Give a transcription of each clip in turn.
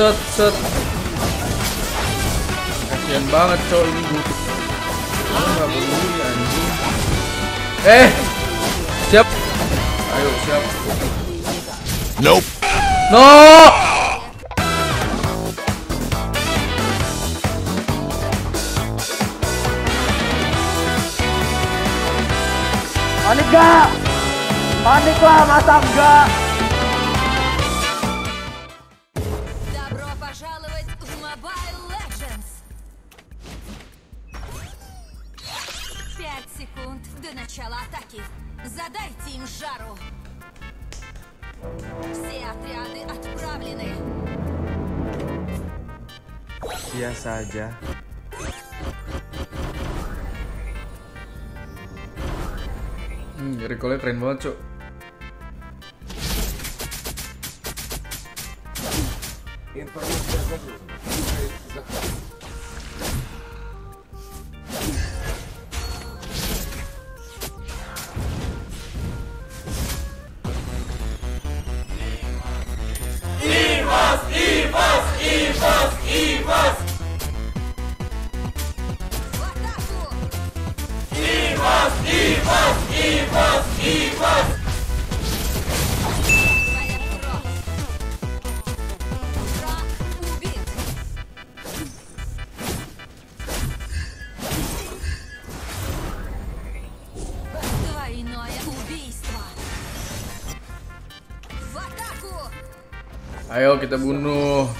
Szat. Ilyen bánattal indult. Siap. Ayo, siap. Nope. No! Panik gak? Paniklah masa enggak? Biasa aja. Recallnya keren banget, cok. Ayo kita bunuh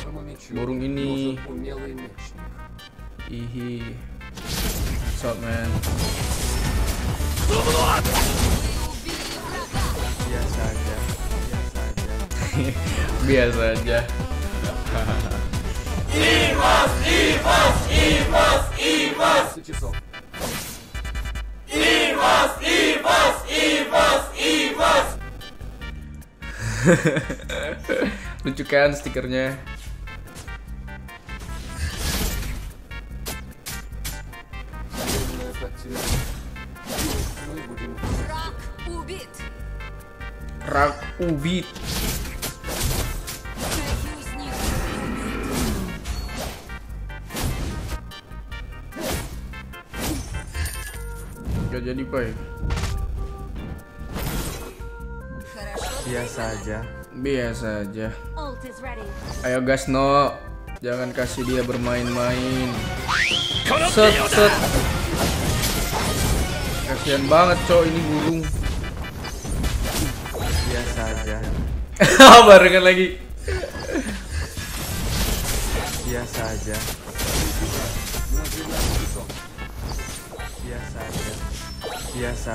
burung ini. Ihi. What's up, man? Biasa aja. Ibas. Lucu kan stikernya. Rak ubit. Gak jadi baik. Biasa aja. Ayo guys, no, jangan kasih dia bermain-main. Set. Kasian banget cowok ini burung. Biasa aja. Barengan lagi. Biasa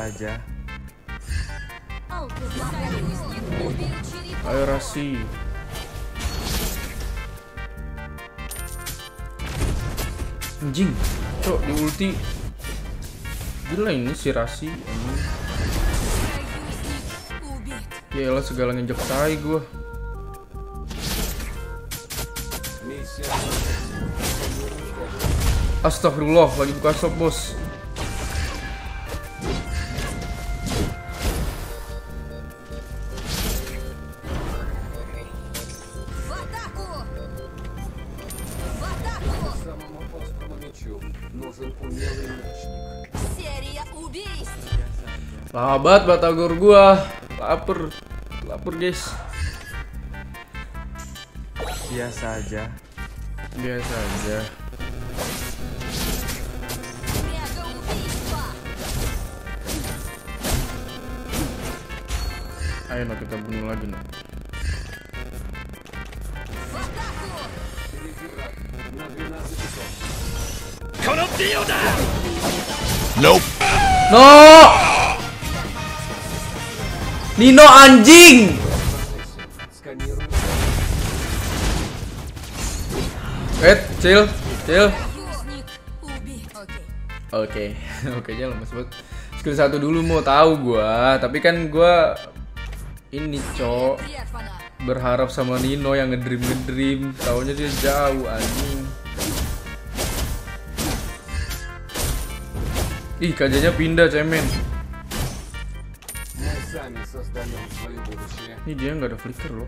aja. Ayo Rasi. Anjing, cok di ulti. Gila ini si Rasi. Yalah segala ngejek tai gua. Astagfirullah, lagi buka shop, bos. Labat batagor gua, lapar guys. Biasa aja. Ayo nak kita bunuh lagi nak. Nope. No. Nino anjing. Chill. Oke aja lemes banget. Skill 1 dulu mau tahu gua, tapi kan gua ini cok berharap sama Nino yang ngedream, taunya dia jauh anjing. Ih, kajanya pindah cemen. Ini dia nggak ada flicker loh.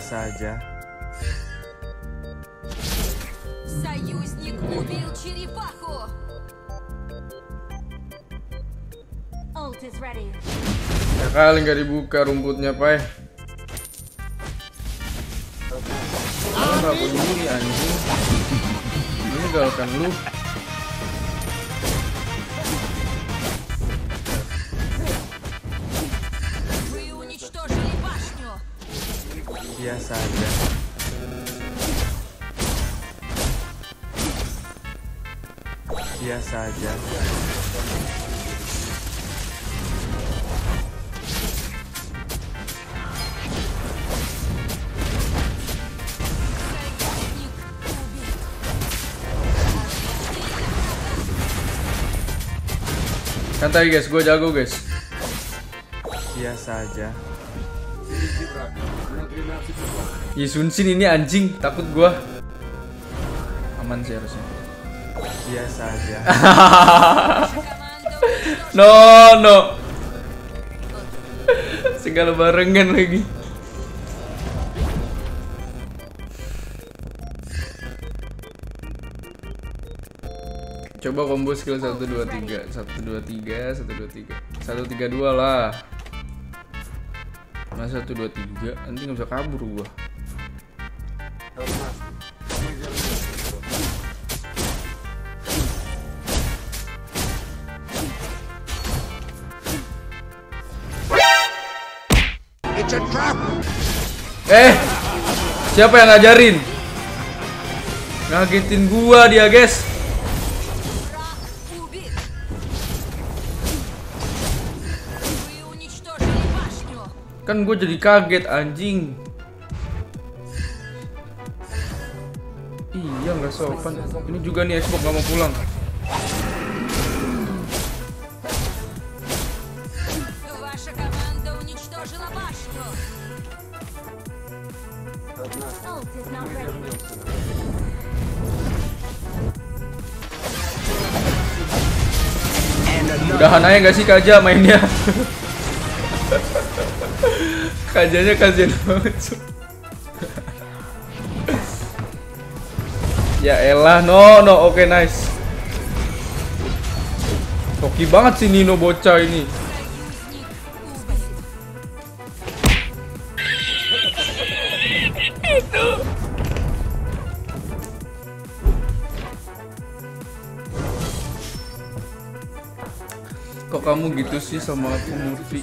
saja. Ya kali nggak dibuka rumputnya, Pai. Enggak peduli anjing. Meninggalkan lu. Biasa aja. Biasa aja. Santai guys, gue jago guys. Biasa aja. Ya Sunsin ini anjing, takut gua. Aman sih harusnya. Biasa aja. No, no. Segala barengan lagi. Coba combo skill 1 2 3, 1 2 3, 1 2 3. 1 3 2 lah. Nah 1 2 3 nanti nggak bisa kabur gua. Siapa yang ngajarin? Ngagetin gua dia guys. Kan gue jadi kaget anjing. Iya nggak sopan. Ini juga nih Xbox nggak mau pulang. Mudahan aja nggak sih Kaja mainnya. Kajanya kasihan banget. Ya elah, no no, oke, nice. Toki banget sih Nino bocah ini. Kok kamu gitu sih sama aku Murphy?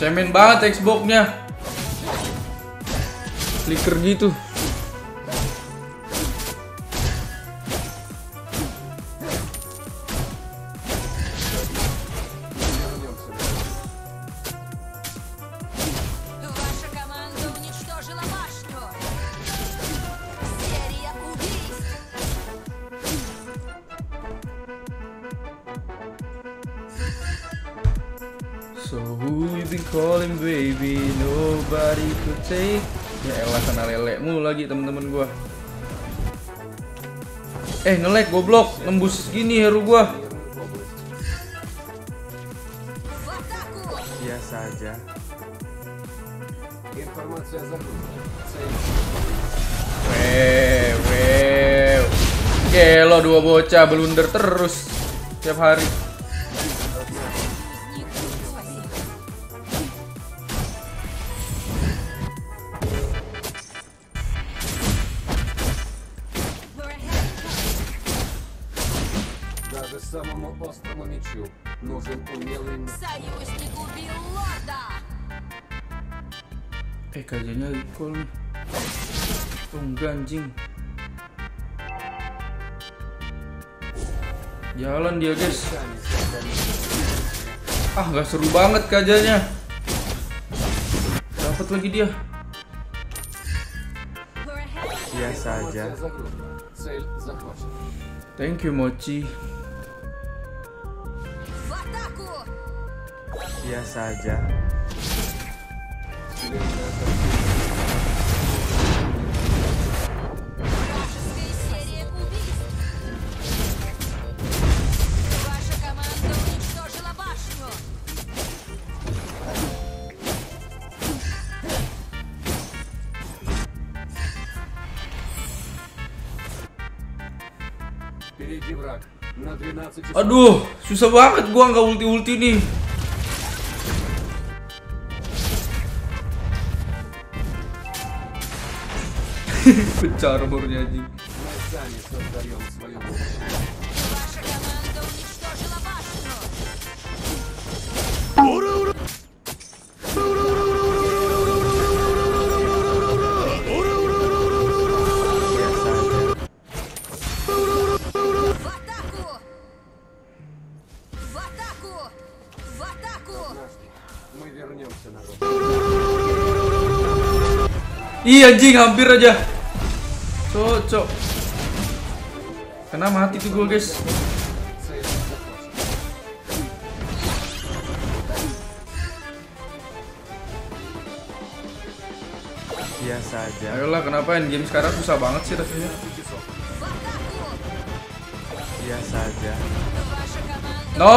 Cemen banget Xbox-nya. Flicker gitu. So who you been calling baby, nobody could take. Ya elah, kena lelekmu lagi temen-temen gua. Nge-lag goblok, nembus gini hero gua. Biasa aja. Wew. Gelo, dua bocah blunder terus tiap hari. Kayaknya recall. Enggak anjing. Jalan dia guys. Ah, nggak seru banget kajanya. Dapat lagi dia. Biasa aja. Thank you Mochi. Biasa aja. Aduh, susah banget gua nggak ulti-ulti nih. Pecah armornya aja. Iya anjing, hampir aja cocok. Kena mati tuh gue guys. Biasa aja. Ayolah, kenapa endgame sekarang susah banget sih rasanya. Biasa aja. No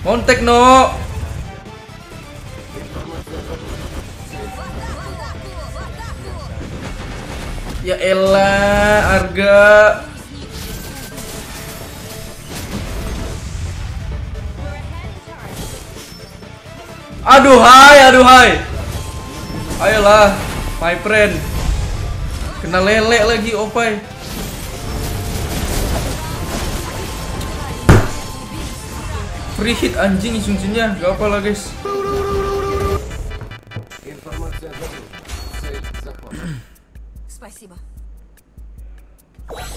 kontak no. Ya elah, harga. Aduh hai, aduh hai. Ayolah, my friend. Kena lele lagi, opai. Free hit anjing isun-isunnya, gak apa lah guys.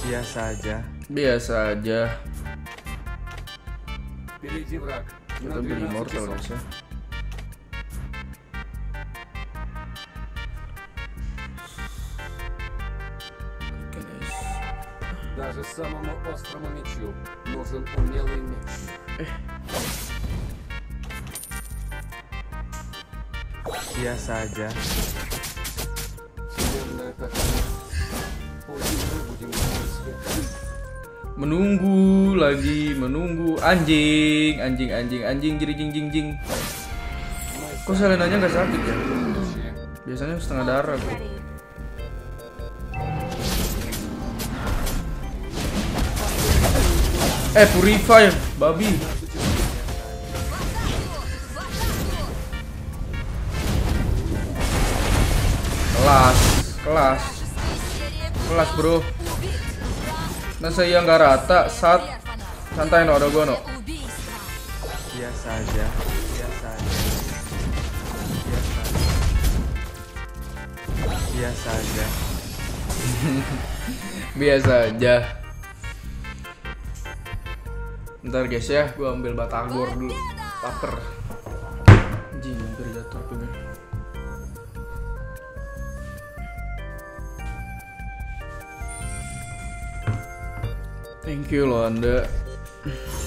Biasa aja. Biasa aja. Kita beli mortal guys ya. Biasa aja. Menunggu lagi, menunggu anjing, anjing, anjing, anjing, jing. Kok selenanya nggak sakit ya? Biasanya setengah darah kok. Eh, purify babi. Kelas, kelas, kelas bro. Nah saya nggak rata saat santai no, ada gono. Biasa aja, biasa aja, biasa aja, biasa aja. Biasa aja. Ntar guys ya, gua ambil batagor dulu. Laper. Anjing, hampir jatuh tuh. Thank you loh Anda.